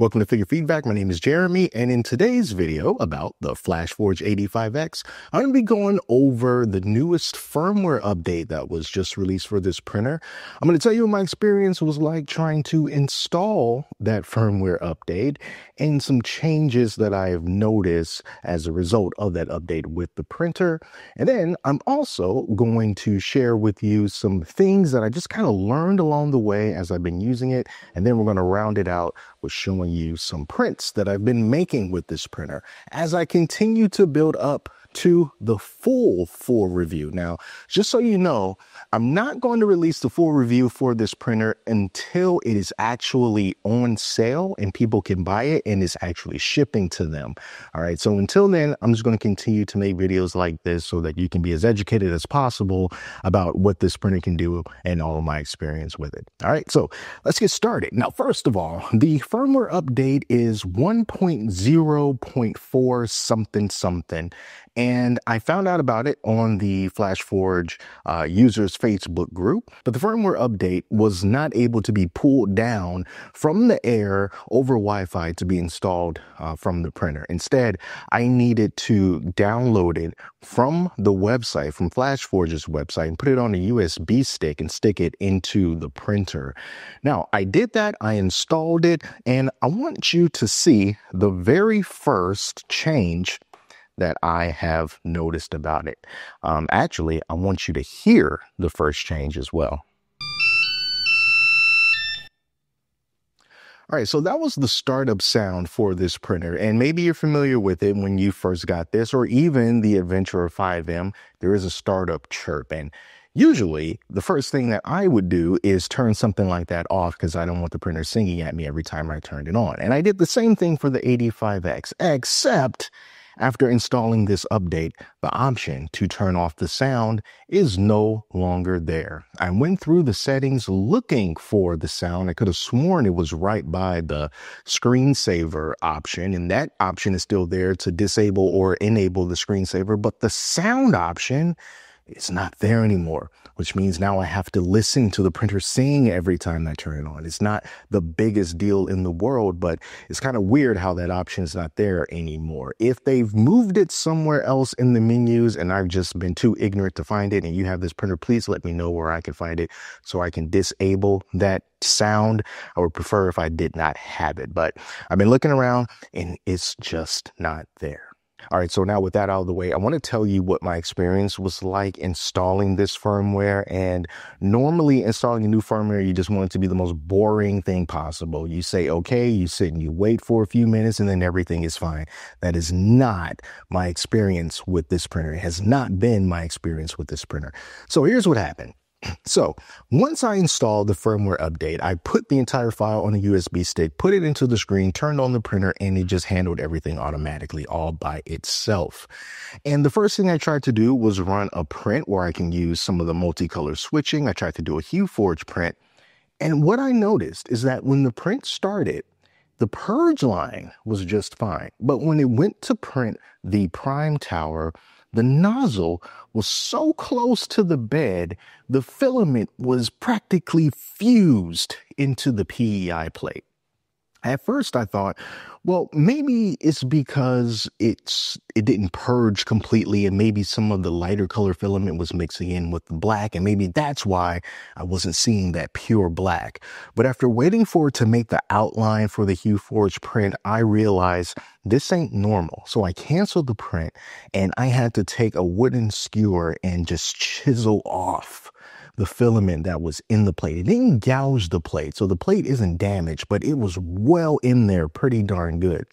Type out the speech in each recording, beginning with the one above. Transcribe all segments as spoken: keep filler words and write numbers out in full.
Welcome to Figure Feedback. My name is Jeremy, and in today's video about the Flashforge A D five X, I'm going to be going over the newest firmware update that was just released for this printer. I'm going to tell you what my experience was like trying to install that firmware update and some changes that I have noticed as a result of that update with the printer. And then I'm also going to share with you some things that I just kind of learned along the way as I've been using it, and then we're going to round it out with showing you some prints that I've been making with this printer as I continue to build up to the full full review. Now, just so you know, I'm not going to release the full review for this printer until it is actually on sale and people can buy it and it's actually shipping to them. All right, so until then, I'm just going to continue to make videos like this so that you can be as educated as possible about what this printer can do and all of my experience with it. All right, so let's get started. Now, first of all, the firmware update is one point zero point four something something. And I found out about it on the Flashforge uh, users Facebook group, but the firmware update was not able to be pulled down from the air over Wi-Fi to be installed uh, from the printer. Instead, I needed to download it from the website, from Flashforge's website, and put it on a U S B stick and stick it into the printer. Now, I did that, I installed it, and I want you to see the very first change that I have noticed about it. Um, actually, I want you to hear the first change as well. All right, so that was the startup sound for this printer, and maybe you're familiar with it when you first got this, or even the Adventurer five M, there is a startup chirp. And usually, the first thing that I would do is turn something like that off because I don't want the printer singing at me every time I turned it on. And I did the same thing for the A D five X, except after installing this update, the option to turn off the sound is no longer there. I went through the settings looking for the sound. I could have sworn it was right by the screensaver option, and that option is still there to disable or enable the screensaver, but the sound option, it's not there anymore, which means now I have to listen to the printer sing every time I turn it on. It's not the biggest deal in the world, but it's kind of weird how that option is not there anymore. If they've moved it somewhere else in the menus and I've just been too ignorant to find it and you have this printer, please let me know where I can find it so I can disable that sound. I would prefer if I did not have it, but I've been looking around and it's just not there. All right, so now with that out of the way, I want to tell you what my experience was like installing this firmware. And normally installing a new firmware, you just want it to be the most boring thing possible. You say, okay, you sit and you wait for a few minutes and then everything is fine. That is not my experience with this printer. It has not been my experience with this printer. So here's what happened. So once I installed the firmware update, I put the entire file on a U S B stick, put it into the screen, turned on the printer, and it just handled everything automatically all by itself. And the first thing I tried to do was run a print where I can use some of the multicolor switching. I tried to do a Hueforge print. And what I noticed is that when the print started, the purge line was just fine. But when it went to print the prime tower, the nozzle was so close to the bed, the filament was practically fused into the P E I plate. At first I thought, well, maybe it's because it's it didn't purge completely and maybe some of the lighter color filament was mixing in with the black and maybe that's why I wasn't seeing that pure black. But after waiting for it to make the outline for the Hueforge print, I realized this ain't normal. So I canceled the print and I had to take a wooden skewer and just chisel off the filament that was in the plate. It didn't gouge the plate, so the plate isn't damaged, but it was well in there, pretty darn good.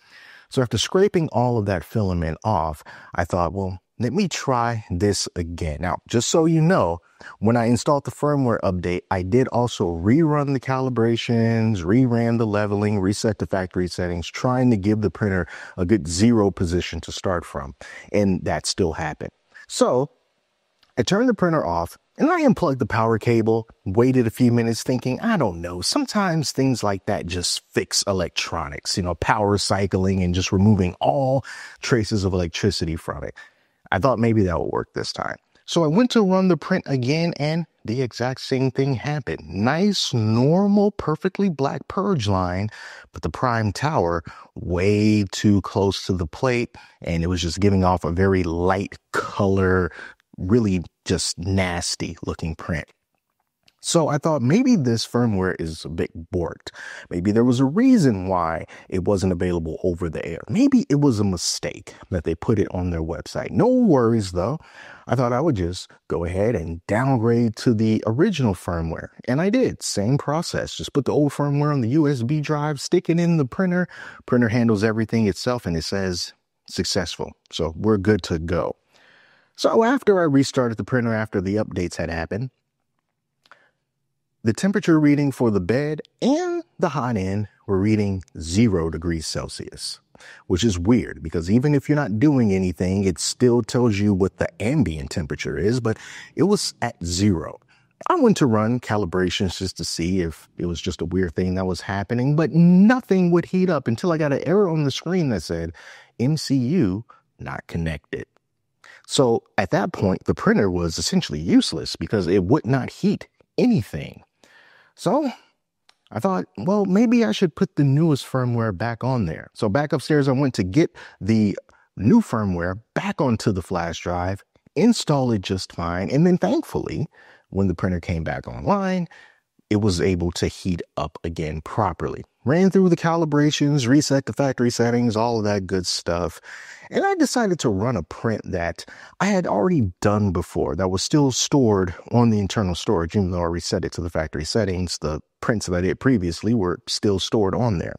So after scraping all of that filament off, I thought, well, let me try this again. Now, just so you know, when I installed the firmware update, I did also rerun the calibrations, reran the leveling, reset the factory settings, trying to give the printer a good zero position to start from, and that still happened. So I turned the printer off, and I unplugged the power cable, waited a few minutes thinking, I don't know, sometimes things like that just fix electronics, you know, power cycling and just removing all traces of electricity from it. I thought maybe that would work this time. So I went to run the print again and the exact same thing happened. Nice, normal, perfectly black purge line, but the prime tower way too close to the plate, and it was just giving off a very light color, really just nasty looking print. So I thought maybe this firmware is a bit borked. Maybe there was a reason why it wasn't available over the air. Maybe it was a mistake that they put it on their website. No worries though. I thought I would just go ahead and downgrade to the original firmware. And I did, same process. Just put the old firmware on the U S B drive, stick it in the printer. Printer handles everything itself and it says successful. So we're good to go. So after I restarted the printer, after the updates had happened, the temperature reading for the bed and the hot end were reading zero degrees Celsius, which is weird because even if you're not doing anything, it still tells you what the ambient temperature is, but it was at zero. I went to run calibrations just to see if it was just a weird thing that was happening, but nothing would heat up until I got an error on the screen that said M C U not connected. So at that point, the printer was essentially useless because it would not heat anything. So I thought, well, maybe I should put the newest firmware back on there. So back upstairs, I went to get the new firmware back onto the flash drive, install it just fine. And then thankfully, when the printer came back online, it was able to heat up again properly. Ran through the calibrations, reset the factory settings, all of that good stuff. And I decided to run a print that I had already done before that was still stored on the internal storage. Even though I reset it to the factory settings, the prints that I did previously were still stored on there.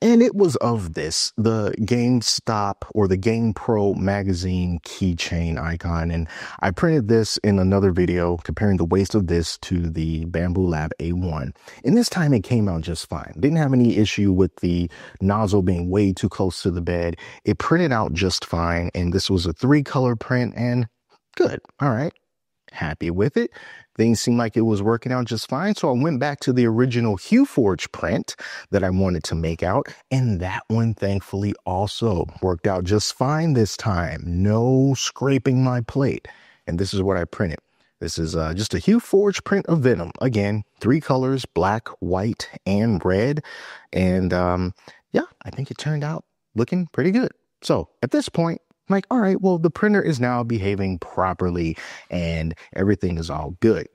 And it was of this, the GameStop or the GamePro magazine keychain icon. And I printed this in another video comparing the waist of this to the Bambu Lab A one. And this time it came out just fine. Didn't have any issue with the nozzle being way too close to the bed. It printed out just fine, and this was a three color print, and good. All right, happy with it. Things seemed like it was working out just fine, so I went back to the original Hueforge print that I wanted to make out, and that one thankfully also worked out just fine this time. No scraping my plate. And this is what I printed. This is uh, just a Hueforge print of Venom. Again, three colors, black, white, and red. And um, yeah, I think it turned out looking pretty good. So at this point, I'm like, all right, well, the printer is now behaving properly and everything is all good.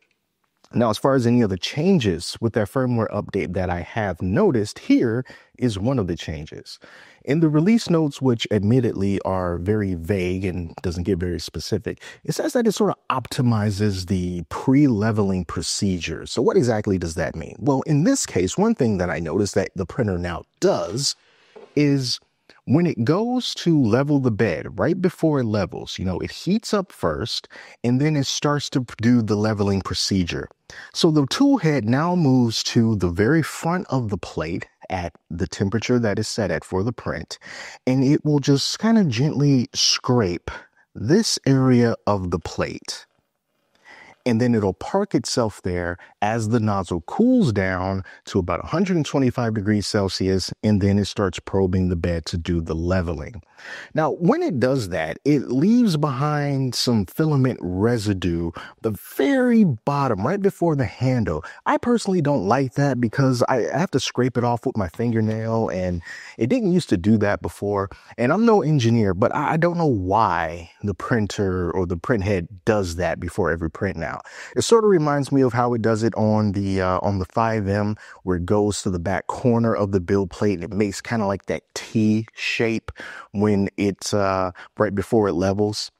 Now, as far as any other changes with that firmware update that I have noticed, here is one of the changes. In the release notes, which admittedly are very vague and doesn't get very specific, it says that it sort of optimizes the pre-leveling procedure. So what exactly does that mean? Well, in this case, one thing that I noticed that the printer now does is when it goes to level the bed, right before it levels, you know, it heats up first and then it starts to do the leveling procedure. So the tool head now moves to the very front of the plate at the temperature that is set at for the print, and it will just kind of gently scrape this area of the plate. And then it'll park itself there as the nozzle cools down to about one hundred twenty-five degrees Celsius, and then it starts probing the bed to do the leveling. Now, when it does that, it leaves behind some filament residue, the very bottom, right before the handle. I personally don't like that because I have to scrape it off with my fingernail, and it didn't used to do that before. And I'm no engineer, but I don't know why the printer or the print head does that before every print now. It sort of reminds me of how it does it on the uh, on the five M, where it goes to the back corner of the build plate and it makes kind of like that T shape when it's uh, right before it levels.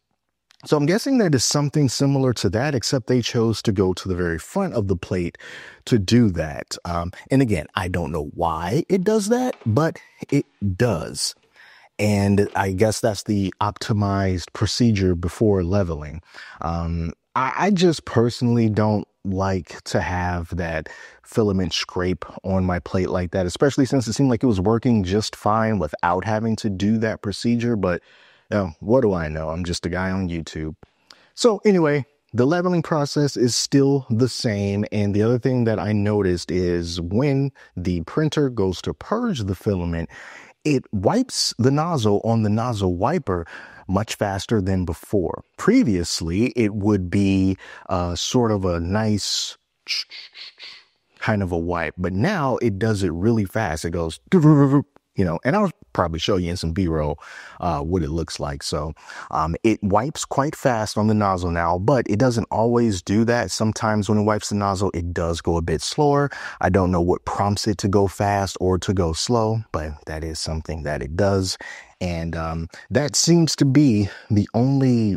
So I'm guessing that is something similar to that, except they chose to go to the very front of the plate to do that. Um, and again, I don't know why it does that, but it does. And I guess that's the optimized procedure before leveling. Um, I just personally don't like to have that filament scrape on my plate like that, especially since it seemed like it was working just fine without having to do that procedure. But you know, what do I know? I'm just a guy on YouTube. So anyway, the leveling process is still the same. And the other thing that I noticed is when the printer goes to purge the filament, it wipes the nozzle on the nozzle wiper much faster than before. Previously, it would be uh, sort of a nice kind of a wipe, but now it does it really fast. It goes, you know, and I'll probably show you in some B-roll uh, what it looks like. So um, it wipes quite fast on the nozzle now, but it doesn't always do that. Sometimes when it wipes the nozzle, it does go a bit slower. I don't know what prompts it to go fast or to go slow, but that is something that it does. And um, that seems to be the only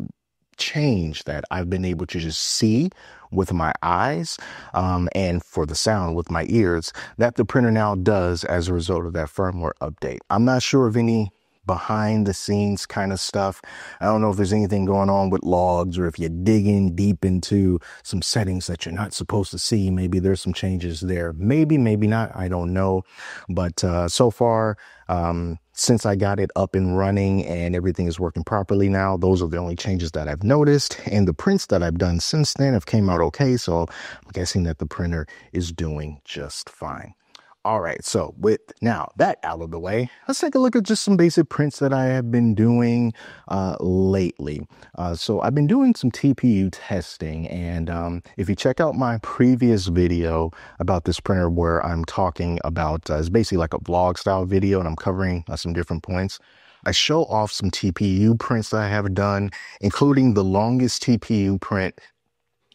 change that I've been able to just see with my eyes, um, and for the sound with my ears, that the printer now does as a result of that firmware update. I'm not sure of any behind the scenes kind of stuff. I don't know if there's anything going on with logs, or if you're digging deep into some settings that you're not supposed to see. Maybe there's some changes there. Maybe, maybe not. I don't know. But uh, so far, um, since I got it up and running and everything is working properly now, those are the only changes that I've noticed. And the prints that I've done since then have came out okay. So I'm guessing that the printer is doing just fine. All right, so with now that out of the way, let's take a look at just some basic prints that I have been doing uh, lately. Uh, so I've been doing some T P U testing, and um, if you check out my previous video about this printer where I'm talking about, uh, it's basically like a vlog style video and I'm covering uh, some different points. I show off some T P U prints that I have done, including the longest T P U print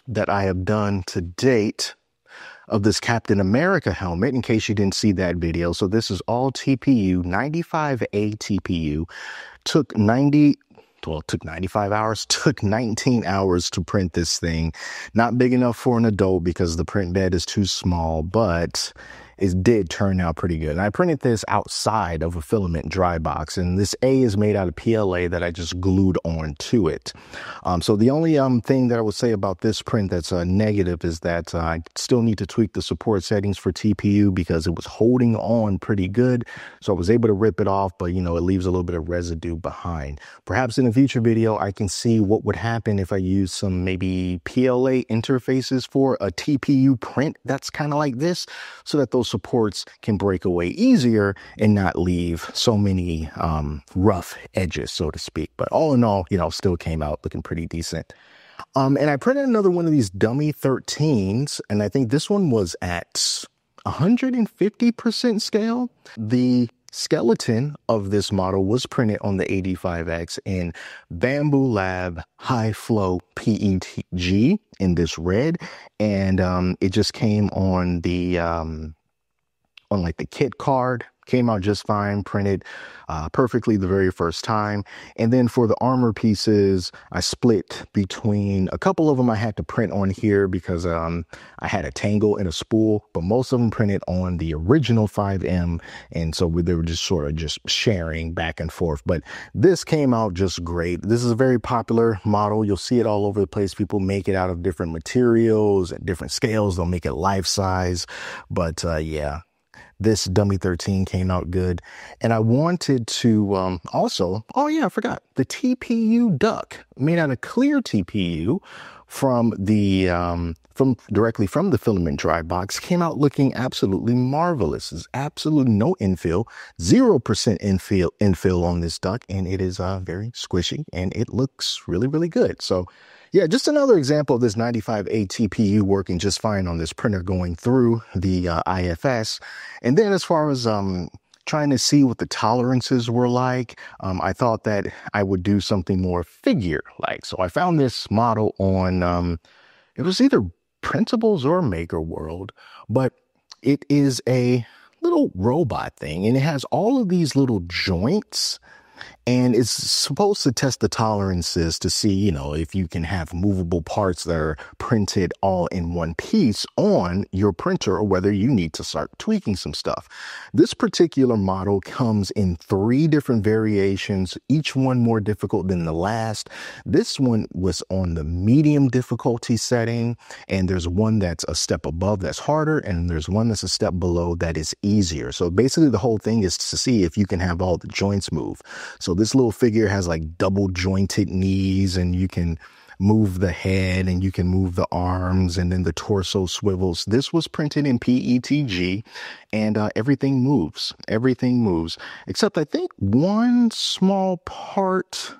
that I have done to date of this Captain America helmet, in case you didn't see that video. So this is all T P U, ninety-five A T P U, took ninety, well, took ninety-five hours, took nineteen hours to print this thing. Not big enough for an adult because the print bed is too small, but it did turn out pretty good. And I printed this outside of a filament dry box, and this A is made out of P L A that I just glued on to it. Um, so the only um, thing that I would say about this print that's a uh, negative is that uh, I still need to tweak the support settings for T P U because it was holding on pretty good. So I was able to rip it off, but you know, it leaves a little bit of residue behind. Perhaps in a future video, I can see what would happen if I use some maybe P L A interfaces for a T P U print that's kind of like this, so that those supports can break away easier and not leave so many um, rough edges, so to speak. But all in all, you know, still came out looking pretty decent. Um, and I printed another one of these Dummy thirteens, and I think this one was at one hundred fifty percent scale. The skeleton of this model was printed on the A D five X in Bambu Lab High Flow P E T G in this red, and um, it just came on the um, on like the kit card. Came out just fine, printed uh, perfectly the very first time. And then for the armor pieces, I split between a couple of them I had to print on here because um, I had a tangle and a spool, but most of them printed on the original five M. And so we, they were just sort of just sharing back and forth. But this came out just great. This is a very popular model. You'll see it all over the place. People make it out of different materials at different scales. They'll make it life size, but uh, yeah. This Dummy thirteen came out good. And I wanted to um, also, oh yeah, I forgot, the T P U duck made out of clear T P U from the, um, from directly from the filament dry box came out looking absolutely marvelous. There's absolutely no infill, zero percent infill, infill on this duck, and it is uh, very squishy, and it looks really, really good. So yeah, just another example of this ninety-five A T P U working just fine on this printer going through the uh, I F S. And then as far as um, trying to see what the tolerances were like, um, I thought that I would do something more figure-like. So I found this model on, um, it was either Printables or Maker World, but it is a little robot thing, and it has all of these little joints. And it's supposed to test the tolerances to see, you know, if you can have movable parts that are printed all in one piece on your printer, or whether you need to start tweaking some stuff. This particular model comes in three different variations, each one more difficult than the last. This one was on the medium difficulty setting, and there's one that's a step above that's harder, and there's one that's a step below that is easier. So basically the whole thing is to see if you can have all the joints move. So this little figure has like double jointed knees, and you can move the head and you can move the arms, and then the torso swivels. This was printed in P E T G, and uh, everything moves. Everything moves, except I think one small part.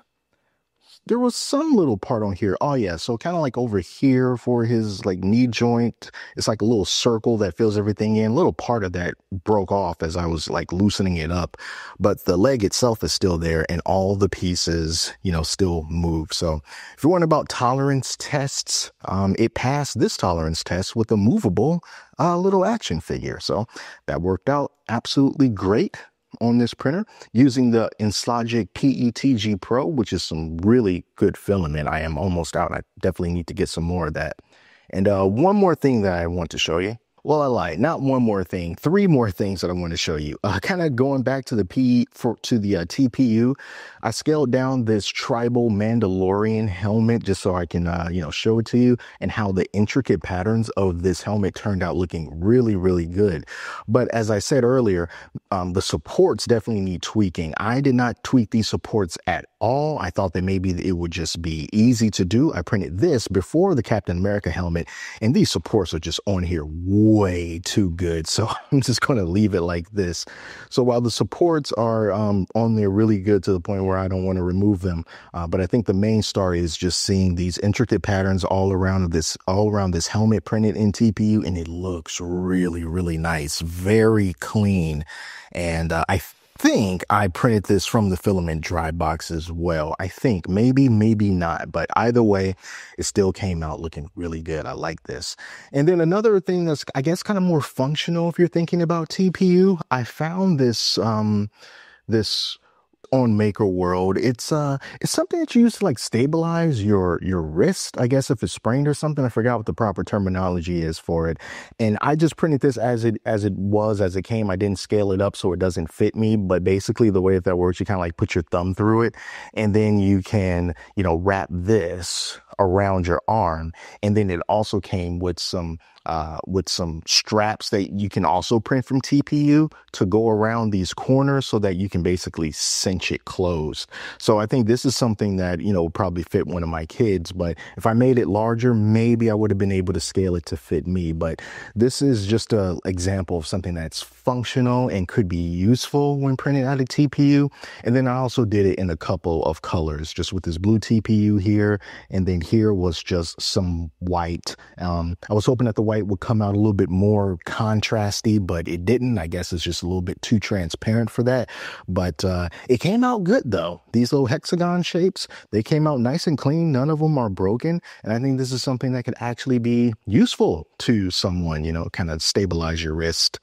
There was some little part on here. Oh, yeah. So kind of like over here for his like knee joint, it's like a little circle that fills everything in. A little part of that broke off as I was like loosening it up. But the leg itself is still there, and all the pieces, you know, still move. So if you're wondering about tolerance tests, um, it passed this tolerance test with a movable uh, little action figure. So that worked out absolutely great on this printer, using the Inslagic P E T G Pro, which is some really good filament. I am almost out. I definitely need to get some more of that. And uh, one more thing that I want to show you. Well, I lied. Not one more thing. Three more things that I want to show you. Uh, kind of going back to the P for to the uh, T P U. I scaled down this tribal Mandalorian helmet just so I can uh, you know, show it to you, and how the intricate patterns of this helmet turned out looking really, really good. But as I said earlier, um, the supports definitely need tweaking. I did not tweak these supports at all. I thought that maybe it would just be easy to do. I printed this before the Captain America helmet, and these supports are just on here way too good, so I'm just going to leave it like this. So while the supports are um, on there really good, to the point where I don't want to remove them, uh, but I think the main star is just seeing these intricate patterns all around this all around this helmet printed in T P U, and it looks really, really nice, very clean. And uh, I think I printed this from the filament dry box as well. I think maybe, maybe not, but either way, it still came out looking really good. I like this. And then another thing that's, I guess, kind of more functional if you're thinking about T P U, I found this, um, this on Maker World. It's, uh, it's something that you use to like stabilize your, your wrist, I guess, if it's sprained or something. I forgot what the proper terminology is for it. And I just printed this as it, as it was, as it came. I didn't scale it up so it doesn't fit me, but basically the way that that works, you kind of like put your thumb through it, and then you can, you know, wrap this around your arm. And then it also came with some, uh, with some straps that you can also print from T P U to go around these corners so that you can basically cinch it closed. So I think this is something that, you know, would probably fit one of my kids, but if I made it larger, maybe I would have been able to scale it to fit me. But this is just an example of something that's functional and could be useful when printed out of T P U. And then I also did it in a couple of colors, just with this blue T P U here, and then here was just some white. Um, I was hoping that the white would come out a little bit more contrasty, but it didn't. I guess it's just a little bit too transparent for that. But uh, it came out good though. These little hexagon shapes, they came out nice and clean. None of them are broken. And I think this is something that could actually be useful to someone, you know, kind of stabilize your wrist.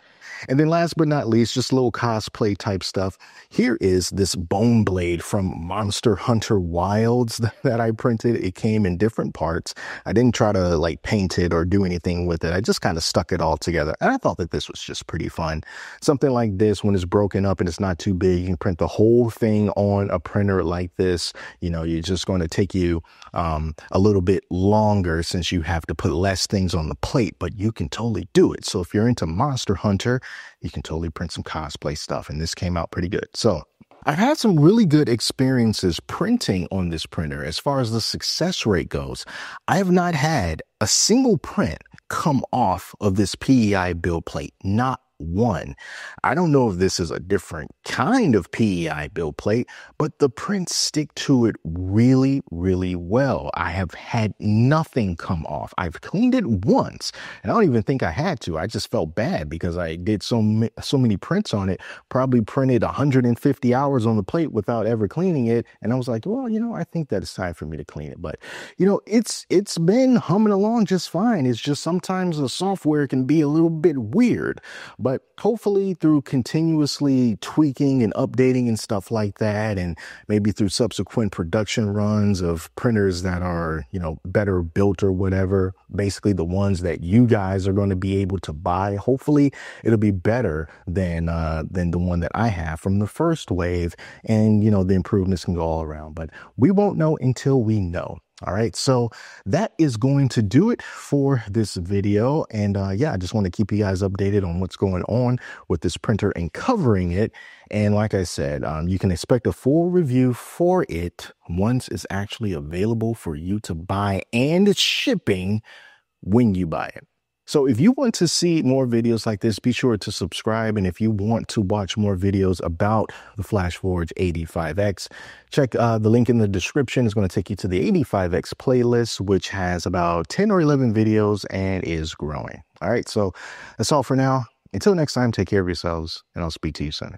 And then last but not least, just little cosplay type stuff. Here is this bone blade from Monster Hunter Wilds that I printed. It came in different parts. I didn't try to like paint it or do anything with it. I just kind of stuck it all together. And I thought that this was just pretty fun. Something like this, when it's broken up and it's not too big, you can print the whole thing on a printer like this. You know, you're just going to take you um, a little bit longer, since you have to put less things on the plate, but you can totally do it. So if you're into Monster Hunter, you can totally print some cosplay stuff, and this came out pretty good. So I've had some really good experiences printing on this printer. As far as the success rate goes, I have not had a single print come off of this P E I build plate, not one. I don't know if this is a different kind of P E I build plate, but the prints stick to it really, really well. I have had nothing come off. I've cleaned it once, and I don't even think I had to. I just felt bad because I did so, ma so many prints on it, probably printed one hundred fifty hours on the plate without ever cleaning it. And I was like, well, you know, I think that it's time for me to clean it. But, you know, it's it's been humming along just fine. It's just sometimes the software can be a little bit weird. But But hopefully through continuously tweaking and updating and stuff like that, and maybe through subsequent production runs of printers that are, you know, better built or whatever, basically the ones that you guys are going to be able to buy, hopefully it'll be better than, uh, than the one that I have from the first wave. And, you know, the improvements can go all around, but we won't know until we know. All right, so that is going to do it for this video. And uh, yeah, I just want to keep you guys updated on what's going on with this printer and covering it. And like I said, um, you can expect a full review for it once it's actually available for you to buy, and it's shipping when you buy it. So if you want to see more videos like this, be sure to subscribe. And if you want to watch more videos about the Flashforge A D five X, check uh, the link in the description. It's going to take you to the A D five X playlist, which has about ten or eleven videos and is growing. All right, so that's all for now. Until next time, take care of yourselves, and I'll speak to you soon.